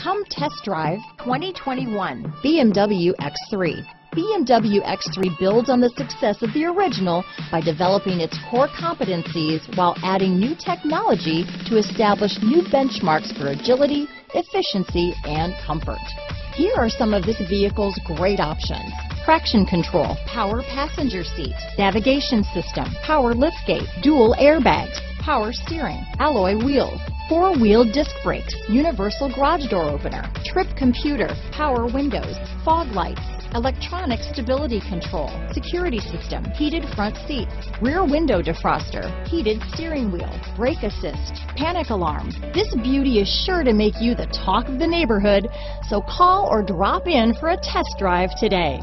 Come test drive 2021 BMW x3. BMW x3 builds on the success of the original by developing its core competencies while adding new technology to establish new benchmarks for agility, efficiency, and comfort. Here are some of this vehicle's great options: traction control, power passenger seat, navigation system, power liftgate, dual airbags, power steering, alloy wheels, four-wheel disc brakes, universal garage door opener, trip computer, power windows, fog lights, electronic stability control, security system, heated front seats, rear window defroster, heated steering wheel, brake assist, panic alarm. This beauty is sure to make you the talk of the neighborhood, so call or drop in for a test drive today.